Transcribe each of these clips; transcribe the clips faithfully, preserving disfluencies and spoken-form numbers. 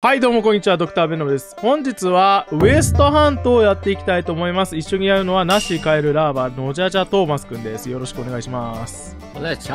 はいどうもこんにちは、ドクターベノムです。本日はウエストハントをやっていきたいと思います。一緒にやるのはナッシー、カエル、ラーバ、ノジャジャ、トーマスくんです。よろしくお願いします。お願いし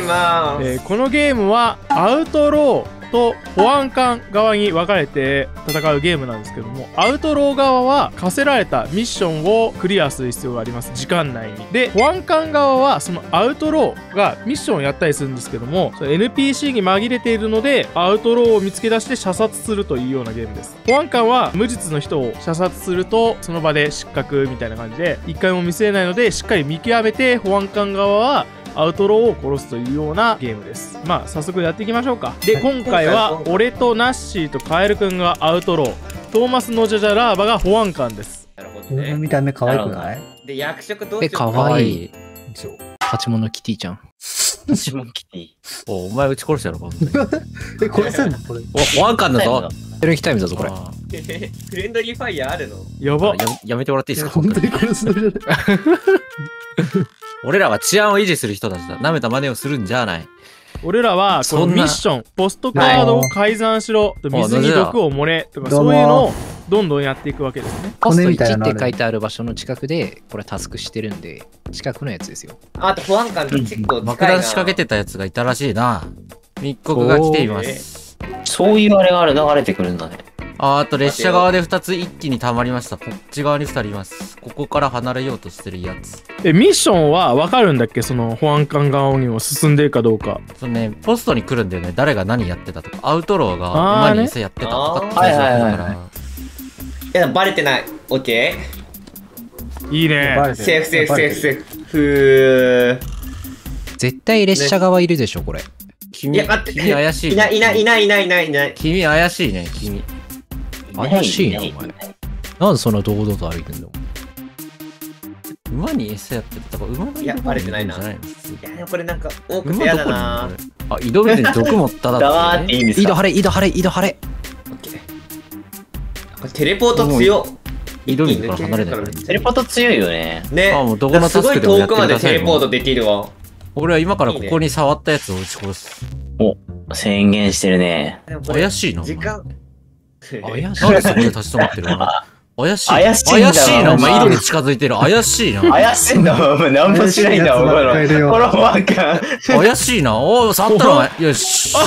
ます。えー、このゲームはアウトローと保安官側に分かれて戦うゲームなんですけども、アウトロー側は課せられたミッションをクリアする必要があります。時間内に。で、保安官側はそのアウトローがミッションをやったりするんですけども、エヌピーシー に紛れているので、アウトローを見つけ出して射殺するというようなゲームです。保安官は無実の人を射殺するとその場で失格みたいな感じで一回も見据えないのでしっかり見極めて保安官側はアウトローを殺すというようなゲームです。まあ早速やっていきましょうか。で、今回は俺とナッシーとカエルくんがアウトロー、トーマスのジャジャラーバが保安官です。なるほどね。この見た目可愛くない？で、役職どうしよう。可愛い鉢物キティちゃん。私もキティ。お、お前撃ち殺したのか。え、殺せんのこれ。お、保安官だぞ。ヘルヒタイムだぞこれ。フレンドリーファイヤーあるの？やば。やめてもらっていいですか？本当に殺すのじゃない。俺らは治安を維持する人たちだ。舐めた真似をするんじゃない。俺らはこのミッション、ポストカードを改ざんしろ、水に毒を漏れとかそういうのをどんどんやっていくわけですね。ポストいちって書いてある場所の近くでこれタスクしてるんで近くのやつですよ。あと保安官のチェックを爆弾仕掛けてたやつがいたらしいな。密告が来ています。そういうあれが流れてくるんだね。あ、あと列車側でふたつ一気に溜まりました。こっち側にふたりいます。ここから離れようとしてるやつ。え、ミッションは分かるんだっけ？その保安官側にも進んでるかどうか。そうね、ポストに来るんだよね。誰が何やってたとか。アウトローが馬に餌やってたとかって感じだから。いや、バレてない。オッケー。いいね。セーフセーフセーフセーフ。ふー。絶対列車側いるでしょ、これ。君、君怪しい。いないいないいないいないいない。君怪しいね、君。怪しいな、お前。なんでそんな堂々と歩いてんの？馬に餌やってたか、馬がいや、バレてないな。これなんか、多くてやだな。あ、井戸水に毒持っただわ。井戸晴れ、井戸晴れ、井戸晴れ。テレポート強っ。井戸水から離れない。テレポート強いよね。ね、すごい遠くまでテレポートできるわ。俺は今からここに触ったやつを撃ち殺す。お、宣言してるね。怪しいな。怪しい。なんでそこで立ち止まってるの？怪しい。怪しいな。お前、井戸に近づいてる。怪しいな。怪しいんだ。お前、なんもしないんだ。お前、このワンカン。怪しいな。おぉ、触ったらお前。よし。あ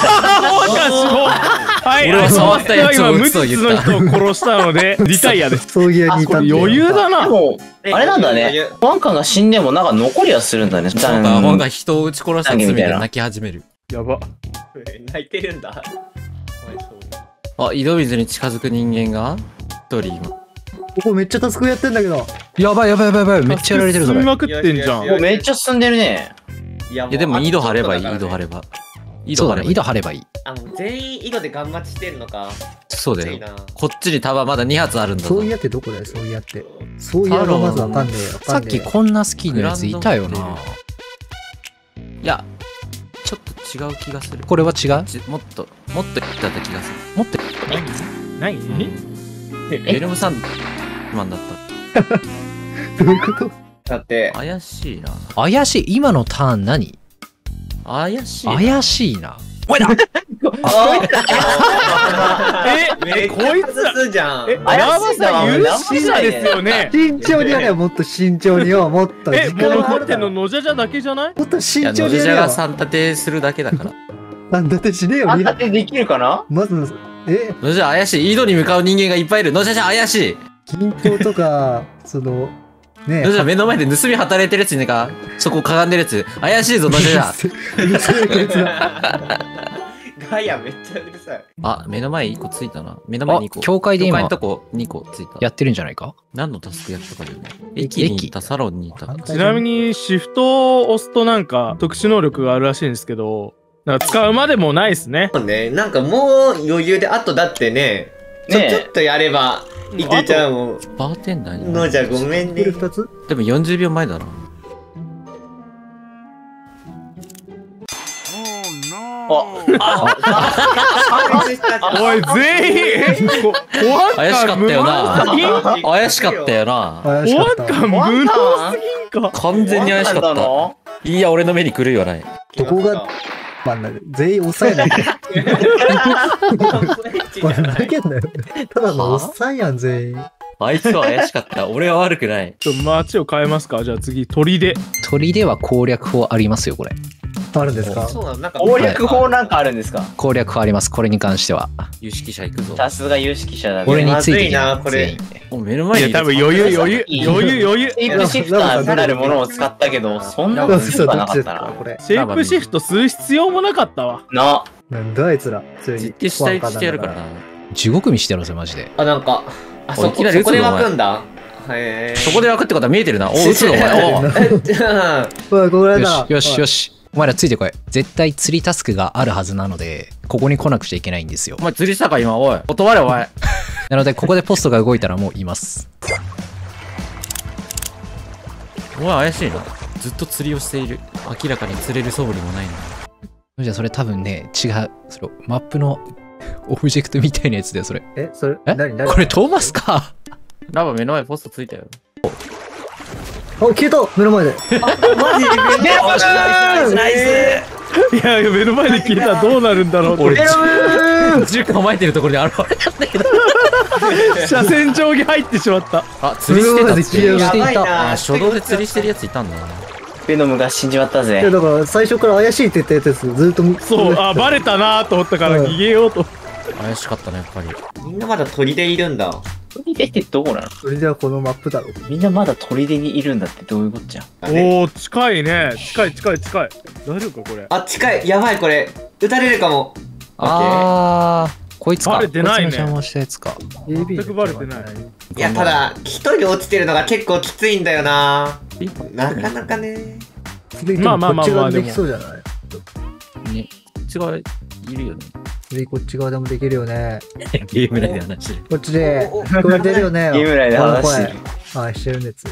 あ、はい。俺は触ったやつを撃つと言った。今、無実の人を殺したので、リタイアです。そういう余裕だな。あれなんだね。ワンカンが死んでも、なんか残りはするんだね。なんか、ワンカン人を撃ち殺したみたいな。泣き始める。やば。泣いてるんだ。あ、井戸水に近づく人間が一人今。ここめっちゃタスクやってんだけど。やばいやばいやばいやばい。めっちゃやられてるぞ。進みまくってんじゃん。めっちゃ進んでるね。いやでも井戸張ればいい。井戸張れば。そうだね。井戸張ればいい。あ、もう全員井戸で頑張ってしてんのか。そうだよ。こっちに束まだにはつあるんだ。そういうやってどこだよ。そういうやって。そういうやがまずわかんねえよ。さっきこんなスキーのやついたよな。いや。ちょっと違う気がする。これは違う？もっともっといった気がする。もっとない？ベノムさんマンだった。どういうこと？だって怪しいな。怪しい。今のターン何？怪しい。怪しいな。おいな。え、こいつじゃん。え、ラバさん有識者ですよね。慎重にやれよ、もっと慎重によ、もっと。え、もう残ってんのノジャジャだけじゃない？もっと慎重にやれよ。ノジャジャが三立てするだけだから。三立てしねえよ。三立てできるかな？まず、え、ノジャジャ怪しい。井戸に向かう人間がいっぱいいる。ノジャジャ怪しい。銀行とかその。ねえ、目の前で盗み働いてるやつになんかそこかがんでるやつ怪しいぞノジャジャ。ガヤめっちゃうるさい。あ、目の前いっこついたな。目の前にこ教会で今とこにこついた。やってるんじゃないか。何のタスクやったかだよね。駅に行った、サロンに行った。ちなみにシフトを押すとなんか特殊能力があるらしいんですけど、なんか使うまでもないですね。そうね、なんかもう余裕であとだってね。ちょっとやればいけちゃうもん。バーテンダーにのじゃごめんね。でもよんじゅうびょうまえだな。おい全員怪しかったよな。怪しかったよな。保安官無能すぎんか。完全に怪しかった。いや俺の目に狂いはない。どこがまあ、全員抑えないで。ただのおっさんやん、全員。あいつは怪しかった。俺は悪くない。ちょっと街を変えますか。じゃあ次、鳥で。鳥では攻略法ありますよ、これ。あるんですか。攻略法なんかあるんですか。攻略法あります。これに関しては。有識者行くぞ。さすが有識者だね。俺についていな、これ。もう目の前に。多分余裕余裕余裕余裕。シェイプシフターさらるものを使ったけど、そんなことしかなかったな。シェイプシフトする必要もなかったわ。な。なんだあいつら。実地主体してやるからな。地獄見してやろうぜマジで。あ、なんか。あ、そこで湧くんだ。そこで湧くってことは見えてるな。おう、打つのお前。おう。よしよし。お前らついてこい。絶対釣りタスクがあるはずなので、ここに来なくちゃいけないんですよ。お前釣りしたか今、おい。断れお前。なので、ここでポストが動いたらもういます。お前怪しいな。ずっと釣りをしている。明らかに釣れる素振りもないのに。じゃあそれ多分ね、違う。それマップのオブジェクトみたいなやつだよ、それ。え、それ、何何これ飛ばすか。ラバ目の前ポストついたよ。あ、消えた目の前で。あ、マジで目の前でナイス。いや、目の前で消えたらどうなるんだろうと。俺、銃構えてるところで現れたんだけど。車線上に入ってしまった。あ、釣りしてた。釣りしていた。あ、初動で釣りしてるやついたんだな。ベノムが死んじまったぜ。いや、だから最初から怪しいって言ったやつずっと。そう、あ、バレたなーと思ったから逃げようと。怪しかったね、やっぱり。みんなまだ鳥でいるんだ。鳥でってどこなの？それではこのマップだろう。みんなまだ鳥でにいるんだってどういうことじゃん。おー、近いね。近い近い近い。大丈夫かこれ。あ、近い。やばいこれ。撃たれるかも。あー、こいつか。バレてないね。こいつの邪魔したやつか。全くバレてない。いや、ただ、一人落ちてるのが結構きついんだよな。なかなかね。まあまあまあまあ、できそうじゃない？ね、こっち側いるよね。こっち側でもできるよね。ゲーム内で話してる。こっちで聞こえてるよね。ゲーム内で話してる。あ、してるんです。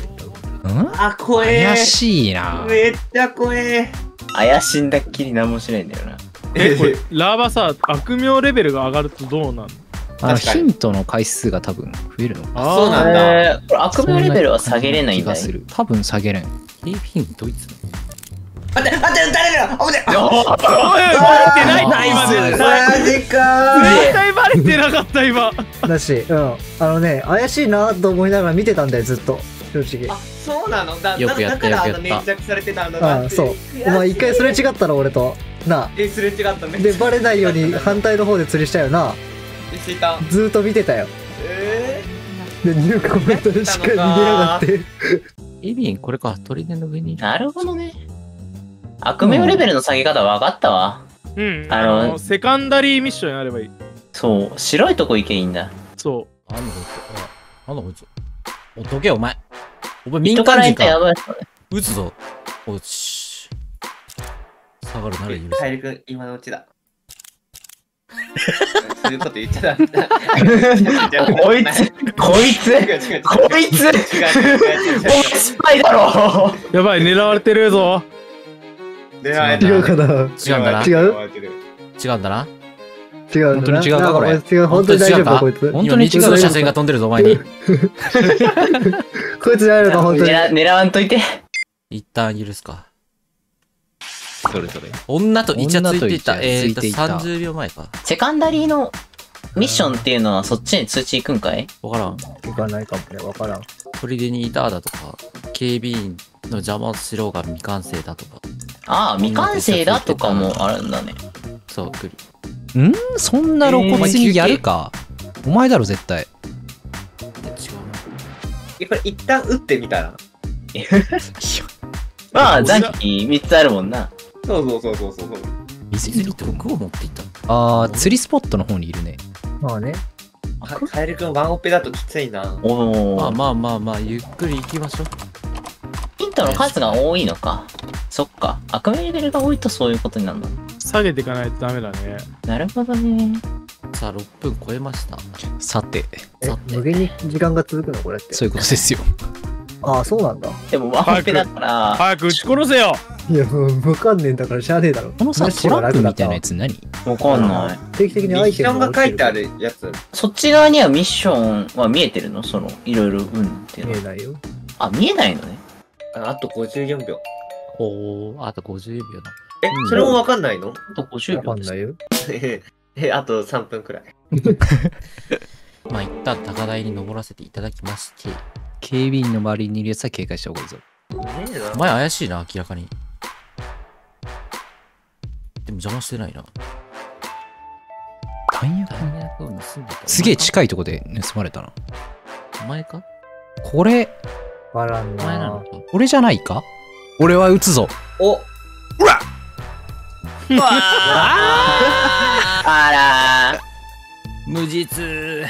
あ、怖え。怪しいな。めっちゃ怖え。怪しんだっきり何もしないんだよな。え、これラーバさ、悪名レベルが上がるとどうなの？あのヒントの回数が多分増えるのか。そうなんだ。これ悪名レベルは下げれない気がする。多分下げれん。リーフィンドイツ。待って待って誰だよ。危ねえ。バレてないな今で。マジか。絶対バレてなかった今。だし、うん、あのね、怪しいなと思いながら見てたんだよずっと正直。あ、そうなの。だからあの粘着されてたあの感じ。そう。お前一回すれ違ったら俺とな。え、すれ違ったね。でバレないように反対の方で釣りしたよな。釣りた。ずっと見てたよ。ええ。でニューコメントでしか逃げなかった。エビンこれか鳥根の上に。なるほどね。悪名レベルの下げ方分かったわ。うん。あの、セカンダリーミッションやればいい。そう、白いとこ行けいいんだ。そう。なんだこいつ。なんだこいつ。お、どけお前。お前、民間人か。撃つぞ。おし。下がるなら許す。カエル君、今のうちだ。そういうこと言っちゃダメだ。こいつ、こいつ、こいつ、お前失敗だろ。やばい、狙われてるぞ。違うかな。違うんだな。違う。違うんだな。違う。本当に違うかこれ。違う。本当に違うか。本当に違う車線が飛んでるぞお前に。こいつじゃないのか本当に。狙わんといて。一旦許すか。それそれ。女とイチャついていた。ええとさんじゅうびょうまえか。セカンダリーのミッションっていうのはそっちに通知行くんかい？わからん。行かないかもね。わからん。砦にいただとか警備員の邪魔をしろが未完成だとか。ああ、未完成だとかもあるんだね。そう、来る。ん？そんな露骨にやるか？お前だろ、絶対。違う。これ、一旦打ってみたら。まあ、ザキみっつあるもんな。そうそうそうそうそう。水釣りと毒を持っていた。ああ、釣りスポットの方にいるね。まあね。カエル君、ワンオペだときついな。おお。まあまあまあまあ、ゆっくり行きましょう。ヒントの数が多いのか。そっか、悪名レベルが多いとそういうことになるの。下げていかないとダメだね。なるほどね。さあろっぷん超えました。さて、さて無限に時間が続くのこれって。そういうことですよ。ああ、そうなんだ。でもワンオペだから。早く撃ち殺せよ。いや、もうわかんねえんだからしゃあねえだろ。このさ、トラップみたいなやつ何？わかんない。定期的にアイテムが書いてあるやつ。そっち側にはミッションは見えてるの？そのいろいろうんっていうの。見えないよ。あ、見えないのね。あとごじゅうよんびょう。おー、あとごじゅうびょうだ。え、それもわかんないの？あとごじゅうびょうです。わかんないよ。え、あとさんぷんくらい。まあ一旦高台に登らせていただきまして、警備員の周りにいるやつは警戒した方がいいぞ。お前怪しいな、明らかに。でも邪魔してないな。弾薬を盗んでた。すげえ近いとこで盗まれたな。お前か？これ。わからんな。お前なのか？俺じゃないか？俺は撃つぞ。お。うわ。わあ。あら。無実。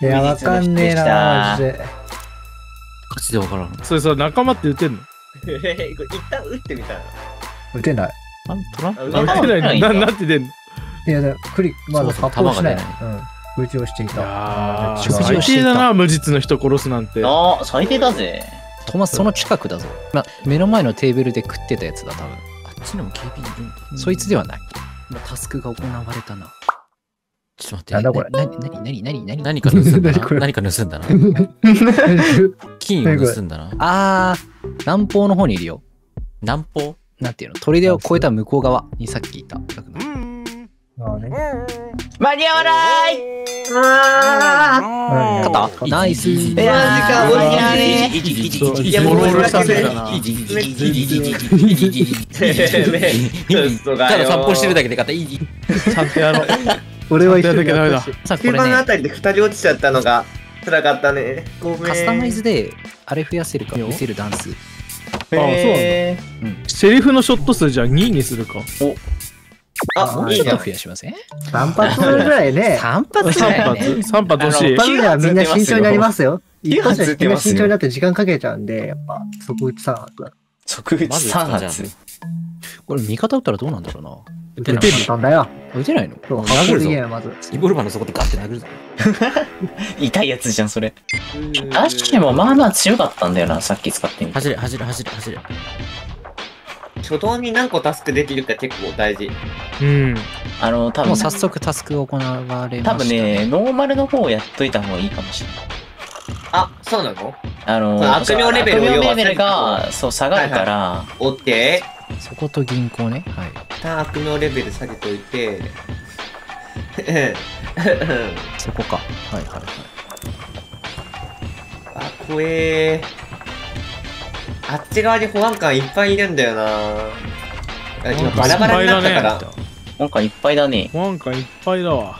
いや、わかんねえな。ガチでわからん。それさ、仲間って撃てんの？一旦撃ってみたら。撃てない。あ、トランプ。撃てない。な、なんて出んの？いやだ、クリック、まだ発砲しない。うん。食事をしていた。最低だな、無実の人殺すなんて。ああ、最低だぜ。トマス、その近くだぞ。ま、目の前のテーブルで食ってたやつだ、多分。あっちにも警備いるんだ。そいつではない。今、タスクが行われたな。ちょっと待って、なになになになに何か盗んだな。何か盗んだな。金を盗んだな。あー、南方の方にいるよ。南方なんていうの、砦を越えた向こう側にさっきいた。間に合わないあーナイスーマジか間に合わねー。いや、もうロールしたせいだな。ただ散歩してるだけで勝った。いいちゃんとやろう。俺は一緒にやったし。定番のあたりでふたり落ちちゃったのが辛かったね。ごめん。カスタマイズであれ増やせるか見せるダンス。あー、そうなんだ。セリフのショット数じゃににするか。おあ、もうちょっと増やしません？さん発ぐらいね。さん発ぐらいね。さん発欲しい。きゅう発みんな慎重になりますよ。いっ発はみんな慎重になって時間かけちゃうんで、やっぱ即打ちさん発だ。即打ちさん発。これ味方打ったらどうなんだろうな。打てない。簡単だよ。打てないの？そう、殴るぞ。まず。リボルバーの底でガッて殴るぞ。痛いやつじゃん、それ。確かにまあまあ強かったんだよな、さっき使ってみて。走れ、走れ、走れ、走れ。初動に何個タスクできるか結構大事。うん。あの、多分もう早速タスクが行われました。多分ね、ノーマルの方をやっといた方がいいかもしれない。あ、そうなの？あの、悪名レベルを要は悪名レベルがそう下がるから。オッケー。そこと銀行ね。はい。一旦悪名レベル下げといて。そこか。はいはいはい。あ、怖えー。あっち側に保安官いっぱいいるんだよな。今バラバラになったから。なんかいっぱいだね。保安官いっぱいだわ。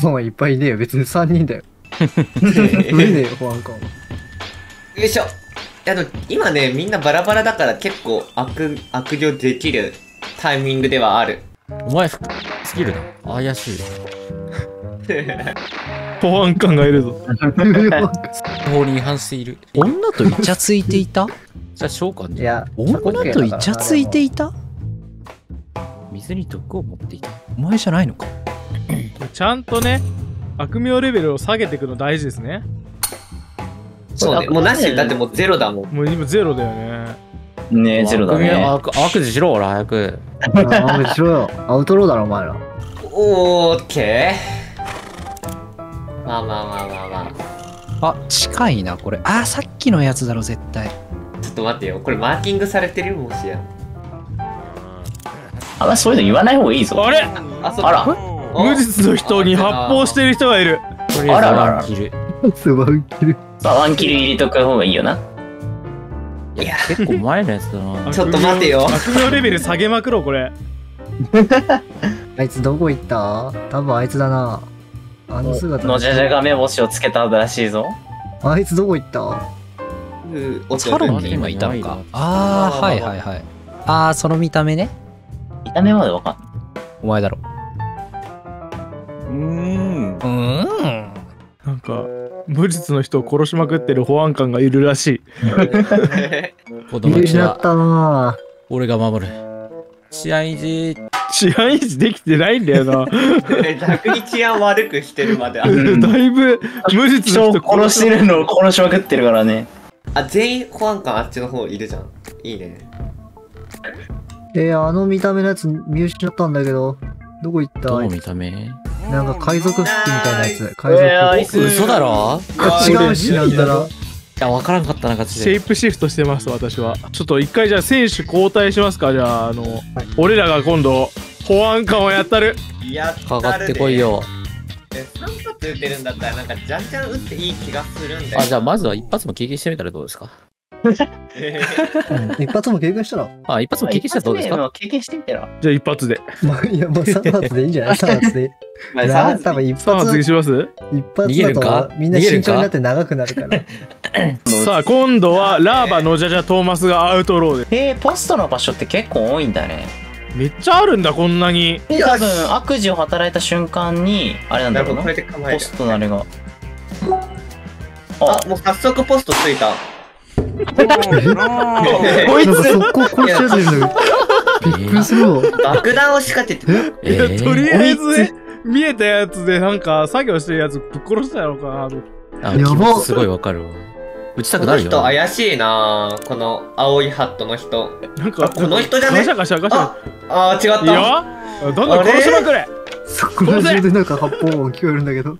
もういっぱいいねえよ。別にさんにんだよ。いねえよ保安官は。よいしょ。あの今ねみんなバラバラだから結構悪悪用できるタイミングではある。お前スキルだ。怪しい。保安官がいるぞ。法に違反している。女とイチャついていた？じゃあ召喚で。いや、女とイチャついていた？水に毒を持っていた。お前じゃないのか。ちゃんとね、悪名レベルを下げていくの大事ですね。そうね、もうなしだってもうゼロだもん。もう今ゼロだよね。ねえ、ゼロだね。悪事しろ、俺早く。悪事しろよ。アウトローだろ、お前ら。オーケー。まあまあまあまあまあ。あ、近いな、これ。あ、さっきのやつだろ、絶対。ちょっと待ってよ、これマーキングされてるもしや。あんまそういうの言わない方がいいぞ。あれあら無実の人に発砲してる人がいる。あららら。ワンキル。ワンキル入れとく方がいいよな。いや、結構前のやつだな。ちょっと待てよ。悪名レベル下げまくろ、これ。あいつどこ行った？多分あいつだな。あの姿のじゃじゃが目星をつけたらしいぞ。あいつどこ行った？サロンに今いたのか。ああ、はいはいはい。ああ、その見た目ね。見た目までわかんない。お前だろ。うーん。うーん。なんか、無実の人を殺しまくってる保安官がいるらしい。子供ちだったな。俺が守る。治安維持。治安維持できてないんだよな。逆に治安悪くしてるまである。だいぶ無実の人殺してるのを殺しまくってるからね。あ、全員保安官あっちの方いるじゃん。いいね。えー、あの見た目のやつ見失ったんだけど、どこ行った？どの見た目？なんか海賊服みたいなやつ。海賊服。嘘だろ？違うしなんだろ。や、分からんかったな、ガチで。シェイプシフトしてます、私は。ちょっと一回、じゃあ、選手交代しますか、じゃあ、あの、はい、俺らが今度、保安官をやったる。やったる。かかってこいよ。え、さんぱつ打てるんだったら、なんか、じゃんじゃん打っていい気がするんだよ。あ、じゃあ、まずは一発も経験してみたらどうですか？一発も経験したら、あ、一発も経験したらどうですか？経験してみたら。じゃあ一発で。いや、もうさん発でいいんじゃない？さん発で。多分一発。さん発にします？一発だとみんな慎重になって長くなるから。さあ今度はラーバのじゃじゃトーマスがアウトローで。ええ、ポストの場所って結構多いんだね。めっちゃあるんだ、こんなに。多分悪事を働いた瞬間にあれなんだろうな。ポストのあれが。あ、もう早速ポストついた。こいつ速攻こうし始める。びっくりする。爆弾を仕掛けてて。とりあえずね、見えたやつでなんか作業してるやつぶっ殺したやろうかな。やば。すごいわかるわ。打ちたくなるよ。この人怪しいな。この青いハットの人。なんかこの人じゃね。ガシャガシャガシャ。ああ違った。いや。どんどん殺しまくれ。そこら中でなんか発砲音聞こえるんだけど。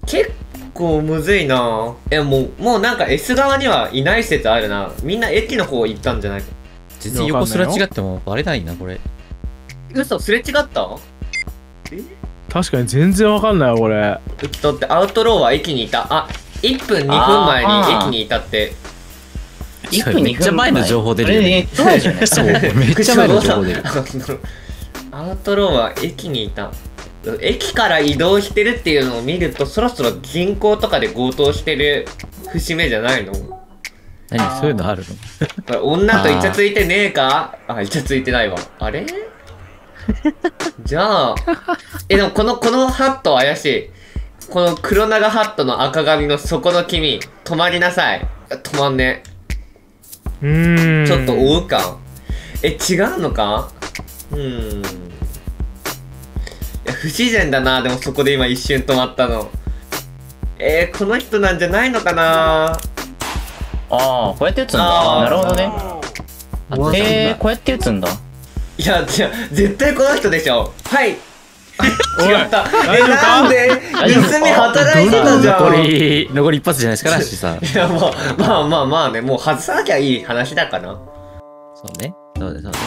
こうむずいな。え、もうもうなんか S 側にはいない説あるな。みんな駅の方行ったんじゃないか。全然横すれ違ってもバレないなこれ。嘘、すれ違った？え？確かに全然わかんないわこれ。うきとってアウトローは駅にいた。あ、いっぷんにふんまえに駅にいたって。いっぷんにふんまえ。めっちゃ前の情報出るよね。めっちゃ前の情報出る。アウトローは駅にいた。駅から移動してるっていうのを見ると、そろそろ銀行とかで強盗してる節目じゃないの？何そういうのあるの？女とイチャついてねえか？あ、イチャついてないわ。あれ？じゃあ、え、でもこの、このハット怪しい。この黒長ハットの赤髪の底の君、止まりなさい。止まんね。うーん。ちょっと追うか。え、違うのか？うーん。不自然だな。でもそこで今一瞬止まったの。えー、この人なんじゃないのかな。ああ、こうやって打つんだ。なるほどね。えー、こうやって打つんだ。いや、じゃ絶対この人でしょ。はい。違った。え、なんで盗み働いてたじゃん。残り残り一発じゃないですか、ラッシュさん。いや、まあまあまあまあね、もう外さなきゃいい話だから。そうね、そうね、そうね。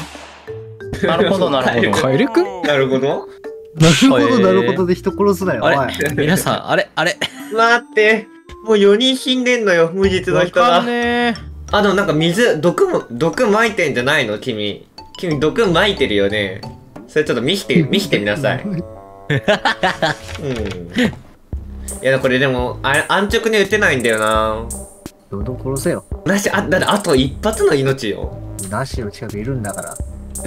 なるほどなるほど。カエルくん、なるほどなるほどなるほどで人殺すなよ。あれ、皆さん、あれあれ待って、もうよにん死んでんのよ、無実の人が。あ、でもなんか水毒も毒撒いてんじゃないの？君君毒撒いてるよね。それちょっと見して見してみなさい。うん。いや、これでもあれ安直に撃てないんだよな。どんどん殺せよ。なし、あ、だってあと一発の命よ。なしの近くいるんだから。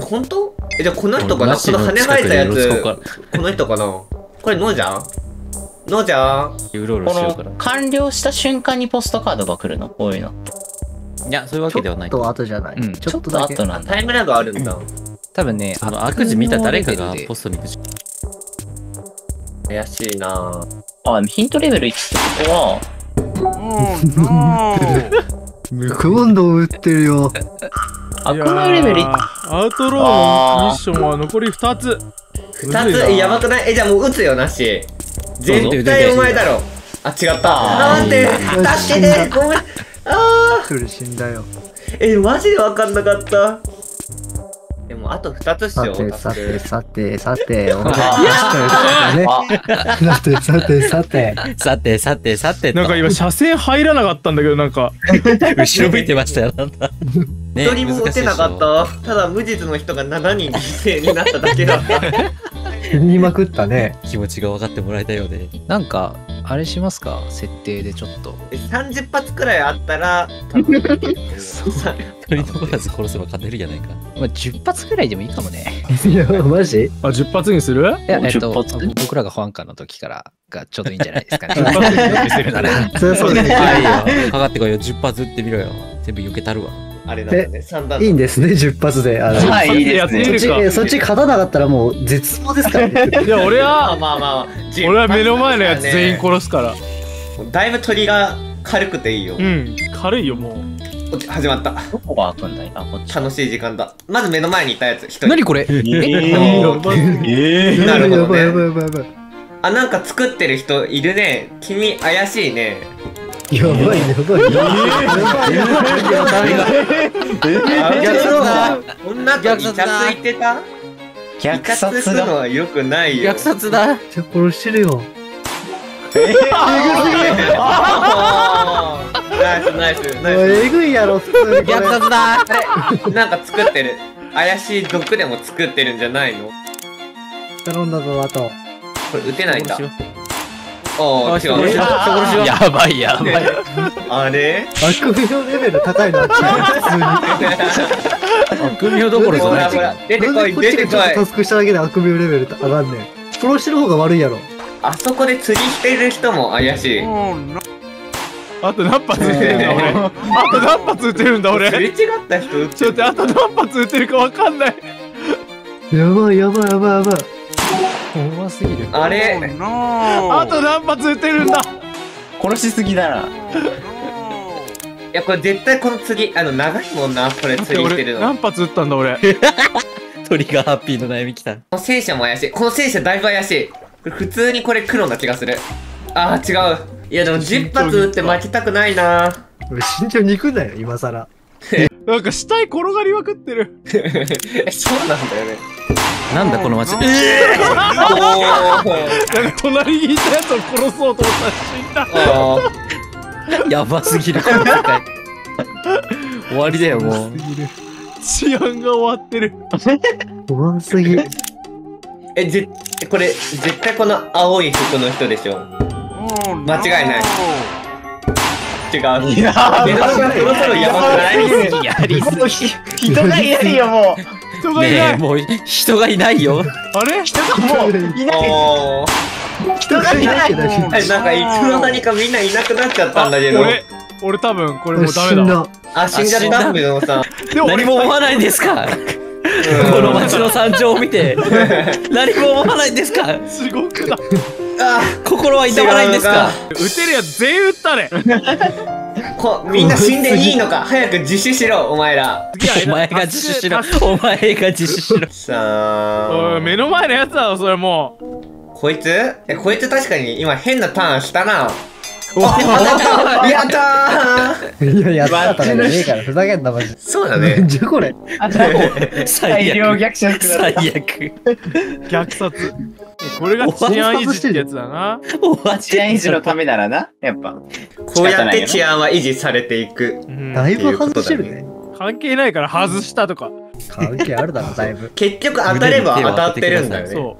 本当？え、じゃあこの人かな？この羽生えたやつ、この人かな？これノーじゃん？ノーじゃん？うろうろしようから。完了した瞬間にポストカードが来るの？こういうの。いや、そういうわけではない。ちょっと後じゃない。ちょっと後なんだ。タイムラグあるんだ。多分ね、あの悪事見た誰かがポストに行く。怪しいなぁ。あ、ヒントレベルいちってことは。うん、うん。今度打ってるよ。悪魔レベル。アウトローのミッションは残りふたつ。ふたつやばくない？え、じゃあもう撃つよ、なし。絶対お前だろ。あ、違った。あ、待って、助けて、ごめん。ああ、苦しんだよ。え、マジで分かんなかった。でもあとふたつっしょ。さてさてさて、お前さてさてさてさてさてさて、なんか今車線入らなかったんだけど、なんか後ろ向いてましたよ。なんだ、一人も撃てなかった。ただ無実の人がしちにん犠牲になっただけだった。死にまくったね。気持ちが分かってもらえたようで。なんかあれしますか、設定でちょっと。さんじゅっ発くらいあったら。取り残らず殺せば勝てるじゃないか。まあじゅっ発くらいでもいいかもね。いや、マジ？あ、じゅっ発にする？いや、えっと僕らが保安官の時からがちょうどいいんじゃないですかね。そうそうね。かかってこいよ、じゅっ発撃ってみろよ。全部避けたるわ。あれだね、いいんですね、じゅっ発で。はい、いいですね。そっち勝たなかったらもう絶望ですからね。いや、俺はまあまあ俺は目の前のやつ全員殺すから。だいぶ鳥が軽くていいよ。うん、軽いよ。もう始まった。どこが開くんだいな。楽しい時間だ。まず目の前にいたやつひとり。何これ？ええ、なるほどね。あ、なんか作ってる人いるね。君怪しいね。やばいやばいやばいやばいやばいやばい、女とイチャついてた、イチャつすのはよくないよ。虐殺だ。めっちゃ殺してるよ。えぐいやろ普通。虐殺だ。なんか作ってる、怪しい毒でも作ってるんじゃないの。頼んだぞあと。これ撃てないんだ。おお違う。やばいやばい。あれ？悪名レベル高いな。悪名どころじゃない。ほら出てこい出てこい。タスクしただけで悪名レベル上がんね。殺してる方が悪いやろ。あそこで釣りしてる人も怪しい。あと何発撃ってるんだ俺。あと何発撃ってるんだ俺。すれ違った人撃ってる。ちょっとあと何発撃ってるかわかんない。やばいやばいやばいやばい。怖すぎる。あれ。あと何発撃ってるんだ。殺しすぎだな。いやこれ絶対この次あの長いもんなこれ釣りしてるの。何発撃ったんだ俺。トリガーハッピーの悩みきた。この戦車も怪しい。この戦車だいぶ怪しい。普通にこれ黒な気がする。あー違う。いやでもじゅっ発撃って負けたくないな。俺身長憎んだよ今さら。なんか死体転がりまくってる。そうなんだよね。なんだこの街。えー、なんか隣にいたやつを殺そうと思ったら死んだ。やばすぎるこの世界。終わりだよもう。治安が終わってる。怖すぎ。え、ぜ、これ、絶対この青い服の人でしょ。間違いない。違う。いやー、そろそろやばくない？やりすぎ。人がいないよ、もう。人がいない。もう、人がいないよ。あれ？人がもう、いない。人がいない。なんか、いつの間にかみんないなくなっちゃったんだけど。俺、多分、これもうダメだ。あ、死んじゃったんだけどさ。何も思わないんですか？この町の惨状を見て何も思わないんですか。すごくだ。心は痛まないんですか。撃てるやつ全員撃ったね。みんな死んでいいのか。早く自首しろお前ら。お前が自首しろお前が自首しろ。さあ目の前のやつだろそれもう。こいつこいつ確かに今変なターンしたな。やったー。いややったーねえからふざけんなマジ。そうだね。じゃこれ。最悪。最悪。虐殺。これが治安維持ってやつだな。治安維持のためならな、やっぱ。こうやって治安は維持されていく。だいぶ外してるね。関係ないから外したとか。関係あるだろだいぶ。結局当たれば当たってるんだよね。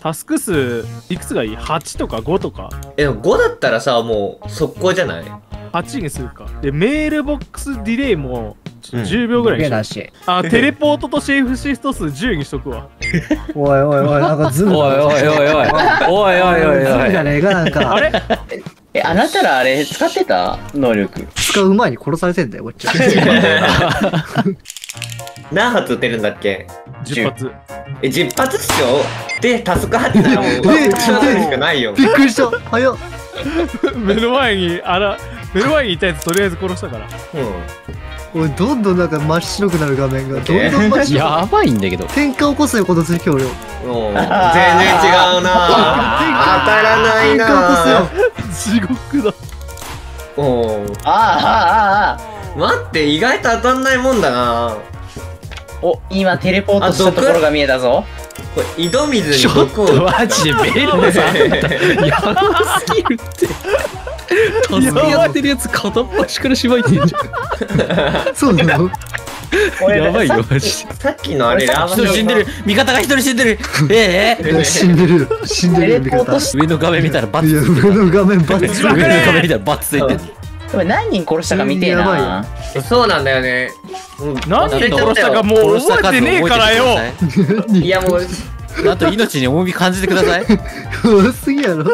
タスク数いくつがいい ?はち とかごとか。え、ごだったらさ、もう速攻じゃない ?はち にするか。で、メールボックスディレイもじゅうびょうぐらいにしよう。うん、しあ、テレポートとシェイフシフト数じゅうにしとくわ。おいおいおい、なんかズム。おいおいおいおい。おいおいおいおい。ズムじゃねえか、なんか。あれえ、あなたらあれ使ってた能力。使う前に殺されてんだよ、こっちは。何発撃てるんだっけ？ じゅっ 発。え、じゅっ発っしょ。で、タスクはちならもうしかないよ。びっくりした。早っ。目の前にあら目の前にいたやつとりあえず殺したから。うん。俺どんどんなんか真っ白くなる画面がどんどん真っ白。やばいんだけど。喧嘩起こすよこの次今日よ。おお。全然違うな。当たらないな。地獄だ。おお。ああああああ。待って意外と当たんないもんだな。お、今テレポートしたところが見えたぞ。これ井戸水に毒を。ちょっとマジベロさん。やばすぎるって。タスクやってるやつ片っ端からしばいてんじゃん。そうなの。やばいよマジで。さっきのあれラーメン。死んでる。味方が一人死んでる。ええ。死んでる。死んでる味方。上の画面見たらバツ。上の画面バツ。上の画面見たらバツついてる。これ何人殺したか見てえな。そうなんだよね。何人殺したかもう覚えてねえからよ。いやもうあと命に重み感じてください。怖すぎやろ。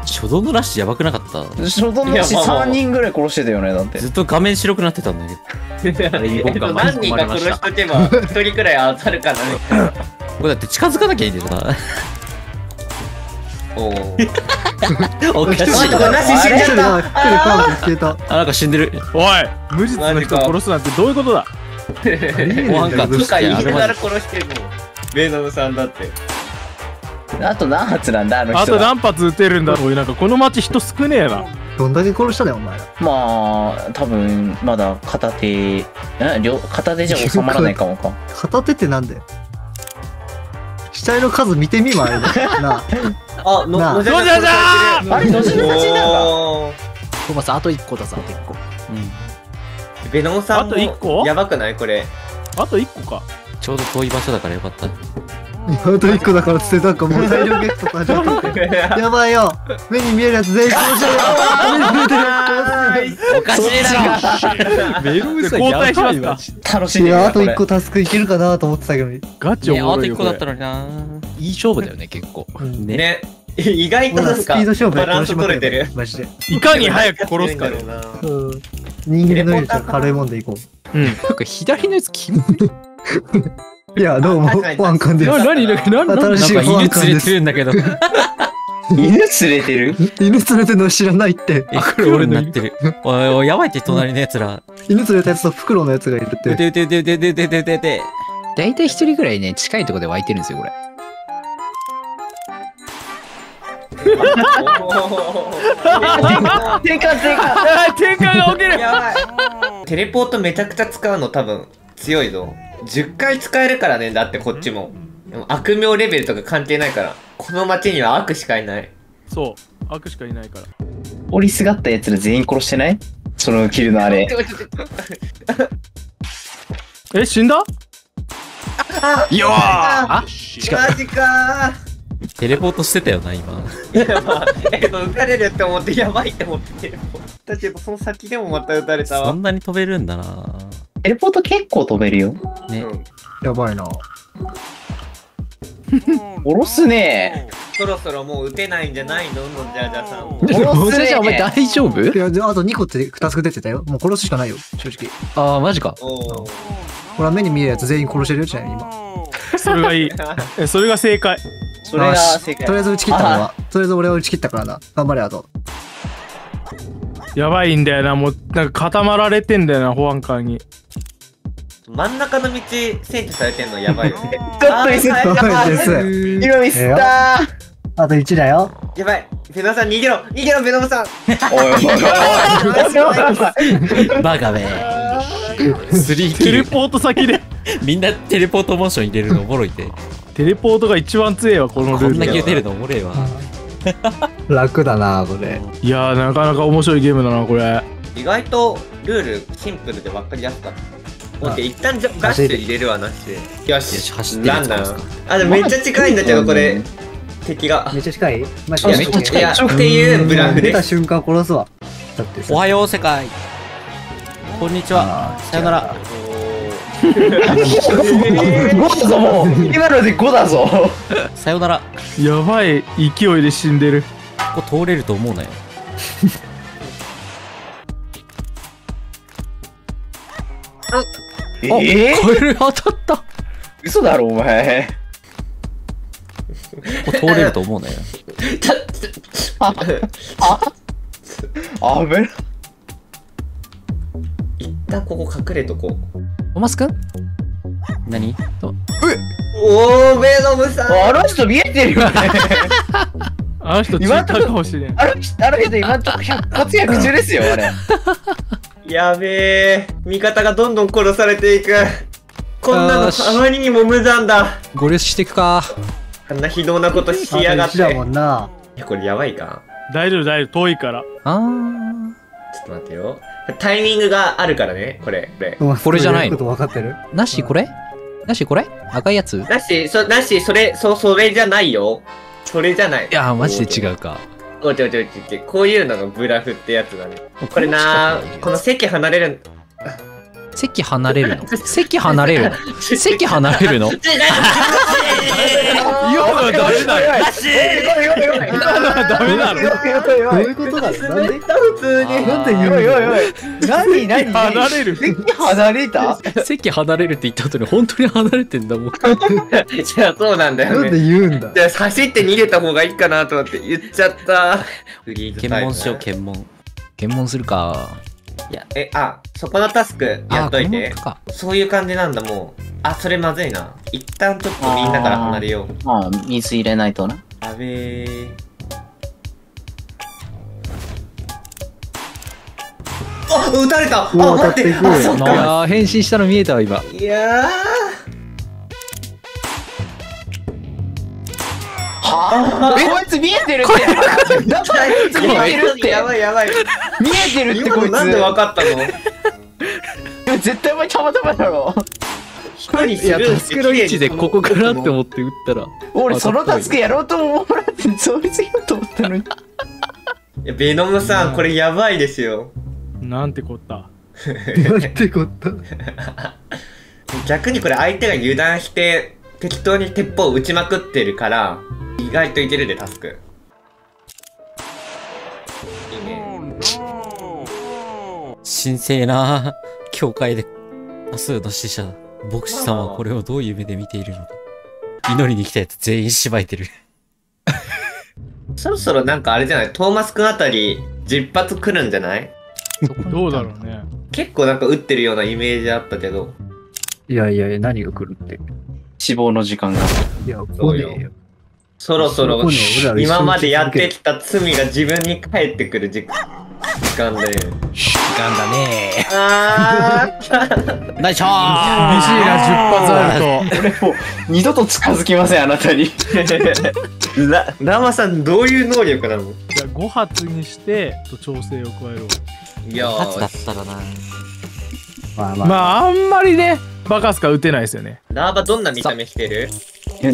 初動のラッシュやばくなかった。初動のラッシュさんにんぐらい殺してたよね。だってずっと画面白くなってたんだけど。何人か殺しとけばひとりくらい当たるからね。これだって近づかなきゃいいんだよな。おおかしい。あ、なんか死んでる。おい、無実の人を殺すなんてどういうことだ。ご飯かとか言いながら殺してるの。ベノムさんだって。あと何発なんだあの人。あと何発撃てるんだろう。なんかこの町人少ねえな。どんだけ殺したねお前ら。まあ多分まだ片手え両片手じゃ収まらないかもか。片手ってなんだよ。死体の数見てみまあれだなあ。あののじゃじゃじゃーあれのじのじなんだ。トマさんあといっこだぞ、あといっこ。うん、ベノンさんもやばくないこれ。あといっこか。ちょうど遠い場所だからよかった。あといっこだからってなんかもう材料ゲットと始まってやばいよ。目に見えるやつ全員殺しちゃうよ。おかしいな。メロンさんやばいわ。楽しいよ。あといっこタスクいけるかなと思ってたけど。ガチおもろいよ。あといっこだったのにな。いい勝負だよね結構。ね。意外となんかバランス取れてる。マジで。いかに早く殺すかだよな。人間のよりちょっと軽いもんでいこう。うん。なんか左のやつキモい。いやどうも保安官です。な何何何なんか犬連れてるんだけど。犬連れてる？犬連れてるの知らないって。え、これ俺の犬。おいやばいって隣のやつら。犬連れたやつとフクロウのやつがいるって。ででででででででで。だいたい一人ぐらいね近いところで湧いてるんですよこれ。転換転換転換が起きる。やばい。テレポートめちゃくちゃ使うの多分強いぞ。じゅっかい使えるからね。だってこっちもでも悪名レベルとか関係ないから。この町には悪しかいない。そう悪しかいないから。折りすがったやつら全員殺してない？そのキルのあれえ死んだよー。マジかー。テレポートしてたよな今。いやまあ撃たれるって思ってやばいって思ってテレポートだけどその先でもまた撃たれたわ。そんなに飛べるんだな。テレポート結構飛べるよね、うん、やばいなおろすねー。そろそろもう撃てないんじゃないののじゃじゃさん。おろすねー。お前大丈夫？いやあとにこってタスク出てたよ。もう殺すしかないよ正直。ああマジか。ほら目に見えるやつ全員殺してるよちなみに今。それがいいそれが正解。それが正解。とりあえず打ち切ったからな。とりあえず俺は打ち切ったからな。頑張れあと。やばいんだよなもうなんか固まられてんだよな保安官に。真ん中の道占拠されてんのやばいよね。ちょっとミスった。今ミスった。あといちだよ。やばい。ベノムさん逃げろ逃げろベノムさん。バカめ。スリーキル。テレポート先でみんなテレポートモーション入れるのおもろいって。テレポートが一番強いわこのルール。こんだけ打てるのおもれえわ。楽だなこれ。いやーなかなか面白いゲームだなこれ。意外とルールシンプルでばっかりやった。オッケー一旦じゃガッシュ入れるわなしで。よし走ってる。ランナー。あでもめっちゃ近いんだけどこれ敵が。めっちゃ近い？めっちゃ近い。いやっていうブラフで。出た瞬間殺すわ。おはよう世界。こんにちは。さよなら。ごだもう今のでごだぞ。さよなら。やばい勢いで死んでる。ここ通れると思うなよ。ええこれ当たった。嘘だろお前。ここ通れると思うなよ。ああ危ない。一旦ここ隠れとこう。おますくん何とえおおベノムさんあの人見えてるよね。あの人今んとこ活躍中ですよあれ。やべえ味方がどんどん殺されていく。こんなのあまりにも無残だ。ゴリ押ししていくか。あんな非道なことしやがって。これやばいか。大丈夫大丈夫遠いから。ああちょっと待ってよ。タイミングがあるからね、これ。これじゃないの。なし、これなし、これ赤いやつなし、そ、なし、それ、そ、それじゃないよ。それじゃない。いやー、マジで違うか。おいちょいちょいちょいちょい。こういうのがブラフってやつだね。これなー、この席離れる。席離れるの席離れるの席離れるの。席離れるって言った後に本当に離れてんだもん。じゃあそうなんだよね。じゃあ走って逃げた方がいいかなと思って言っちゃった。検問しよう検問。検問するか。いやえあそこのタスクやっといて。そういう感じなんだもう。あそれまずいな。一旦ちょっとみんなから離れよう。まあ水入れないとな。やべえあ、撃たれた。あ、待って、あ、そっか、変身したの見えたわ今。いやはぁ、こいつ見えてるって、だからこいつ見えてるって、やばいやばい、見えてるって、こいつなんで分かったの？絶対お前たまたまだろ。いや、タスクの位置でここからって思って打ったら、俺そのタスクやろうと思われて通り過ぎようと思ったのに。ベノムさん、これやばいですよ。なんてこった。なんてこった。逆にこれ相手が油断して適当に鉄砲を撃ちまくってるから、意外といけるで、タスク。いいね。神聖な教会で多数の死者。牧師さんはこれをどういう目で見ているのか。祈りに来たやつ全員しばいてる。そろそろなんかあれじゃない、トーマスくんあたりじゅっ発来るんじゃない？どうだろうね。結構なんか打ってるようなイメージあったけど。いやいやいや、何が来るって。死亡の時間が。いや、そうよ。そろそろ今までやってきた罪が自分に返ってくる時間。時間だよ。時間だねー。あー。ナイスショー。ミシーがじゅっ発あると。俺もう二度と近づきません、あなたに。ラ, ラマさん、どういう能力なの？じゃあご発にしてと調整を加えろ。いやー。だったらな。まあまあ。まああんまりね、バカスカ打てないですよね。ラーバどんな見た目してる？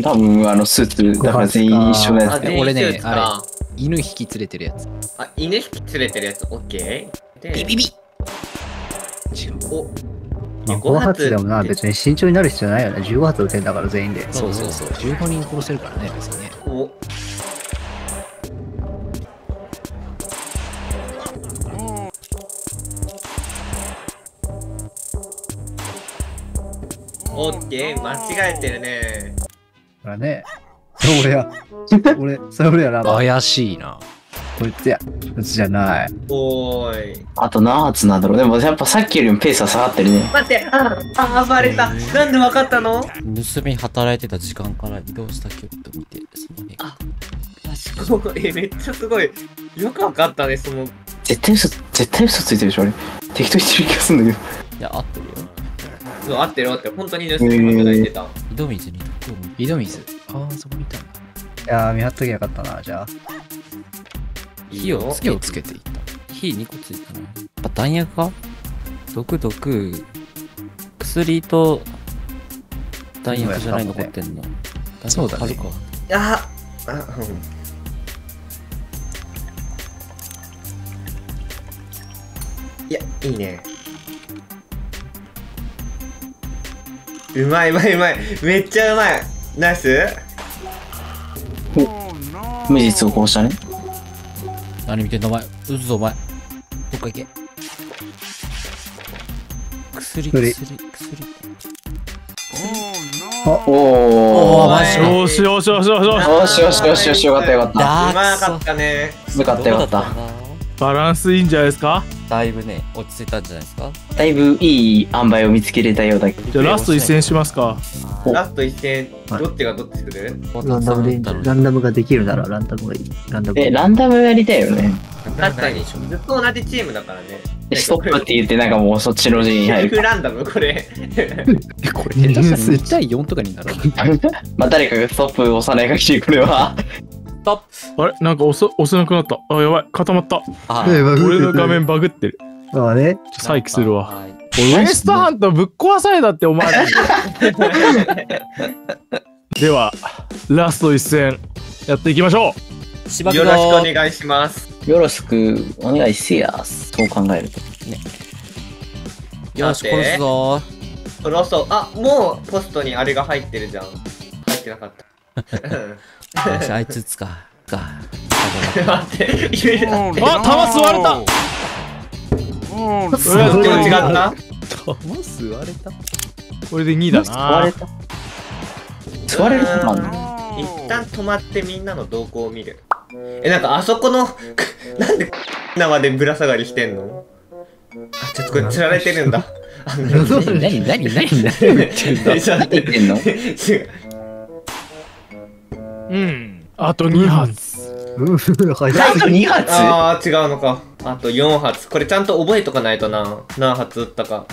多分あのスーツだから全員一緒のやつ。俺ね、あれ。犬引き連れてるやつ。あ、犬引き連れてるやつ、オッケー。でビビビ。違う。お。ご発でもな、別に慎重になる必要ないよね。じゅうご発撃てんだから全員で。そうそうそう。じゅうごにん殺せるからね、別にね。お。オッケー、間違えてるね。だね。俺や、俺、それ俺やな。怪しいな。こいつや、こいつじゃない。おーい。あと何発なんだろう。でもやっぱさっきよりもペースは下がってるね。待って、ああ、暴れた。なんでわかったの？盗み働いてた時間から移動した曲と見て、そのね。あ、確かに。え、めっちゃすごい。よくわかったね、その。絶対嘘、絶対嘘ついてるでしょ、あれ。適当言ってる気がするんだけど。いや、合ってるよ。そう、合ってる合ってる。本当に盗み働いてた。井戸水に、井戸水。ああ、そこ見た。いやー、見張っときゃよかったな、じゃあ。火をつけ、火をつけていった。火にこついたな。やっぱ弾薬か？毒毒。薬と弾薬じゃないの残ってんの。そうだね。ああ、うん。いや、いいね。うまい、うまい、うまい。めっちゃうまい。ナイス。お、無実をこうしたね。何見てんだお前、うずぞお前、どっか行け。薬薬薬。あ、おお、マジか。よしよしよしよしよしよしよしよし、よかったよかった。うまかったね。よかったよかった。バランスいいんじゃないですか。だいぶね、落ち着いたんじゃないですか。だいぶいい塩梅を見つけれたようだけど。じゃあラスト一戦しますか。ラスト一戦、どっちがどっちくる？ランダムで、ランダムができるならランダムがいい。ランダム。え、ランダムやりたいよね。確かに、ずっと同じチームだからね。ストップって言ってなんかもうそっちの陣に入る。ランダムこれ。これいち対よんとかになる。まあ誰かがストップ押さない限りこれは。あれなんか押す、押せなくなった。あ、やばい、固まった。俺の画面バグってる。あれ細工するわ。ウエストハントぶっ壊されたって思われる。では、ラスト一戦、やっていきましょう。よろしくお願いします。よろしくお願いしやす。そう考えるとね。よし、殺すぞ。殺そう。あ、もうポストにあれが入ってるじゃん。入ってなかった。あいつつか。あ、弾吸われた。弾吸われた。これでにだな。吸われた。吸われるかな。一旦止まってみんなの動向を見る。え、なんかあそこのなんで縄でぶら下がりしてんの？あ、ちょっとこれ釣られてるんだ。何何何何？ちょっと言ってんの？うん、あとに発。あとに発。ああ、違うのか。あとよん発。これちゃんと覚えとかないとな。何発撃ったか。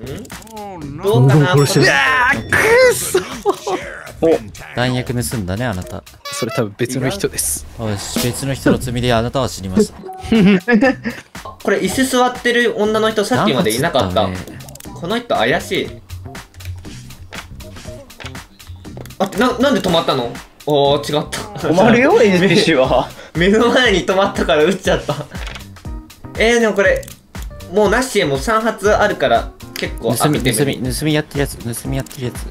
んどうかな。うわーくそお弾薬盗んだね、あなた。それ多分別の人です。よし、別の人の罪であなたは死にました。これ椅子座ってる女の人さっきまでいなかった。この人怪しい。あ、な、なんで止まったの？おー、違った。止まるよ、エヌピーシー は。目の前に止まったから撃っちゃった。えー、でもこれ、もうなし、もうさん発あるから、結構盗み、盗み、盗みやってるやつ、盗みやってるやつ。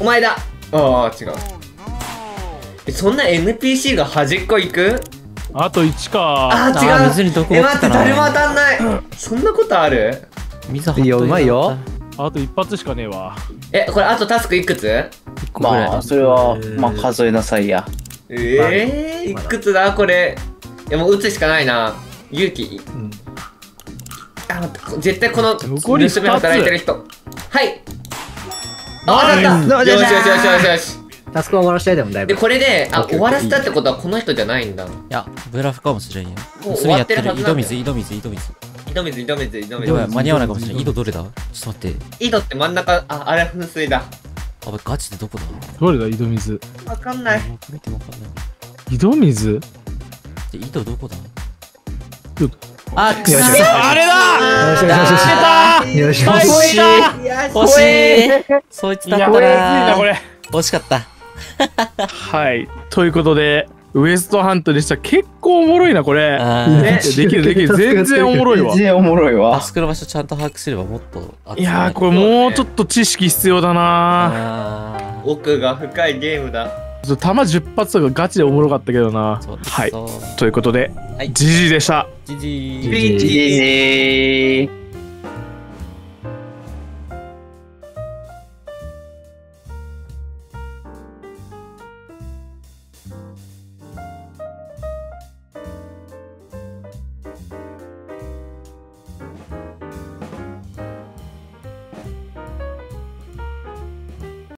お前だ！あー、違う。え、そんな エヌピーシー が端っこ行く？あといちか。あー、違う。あー、水にどこ持ってたな。え、待って、誰も当たんない。そんなことある？水張っといや、うまいよ。あと一発しかねえわ。え、これあとタスクいくつ？まあそれはまあ数えなさいや。ええ、いくつだこれ。いやもう打つしかないな。勇気。あ、絶対この盗み働いてる人。はい。あ、当たった。よしよしよしよしよし。タスクを終わらせたいでもだいぶ。でこれであ終わらせたってことはこの人じゃないんだ。いやブラフかもしれんよ。もう終わってるはずなんだ。井戸水井戸水井戸水。井戸水井戸水井戸水。でも間に合わないかもしれん。井戸どれだ？ちょっと待って。井戸って真ん中、あ、あれ噴水だ。あ、ガチでどこだ？どれだ井戸水。わかんない。見てもわかんない。井戸水？井戸どこだ？あ、くそ！あれだ！よしよしよし。惜しい！惜しい！そいつだったな。惜しかった。はい。ということで。ウエストハントでした。結構おもろいな、これ。できる、できる。全然おもろいわ。全然おもろいわ。タスクの場所ちゃんと把握すればもっと。いやー、これもうちょっと知識必要だな。奥が深いゲームだ。弾じゅっ発とかガチでおもろかったけどな。はい。ということで、ジジイでした。ジジイ。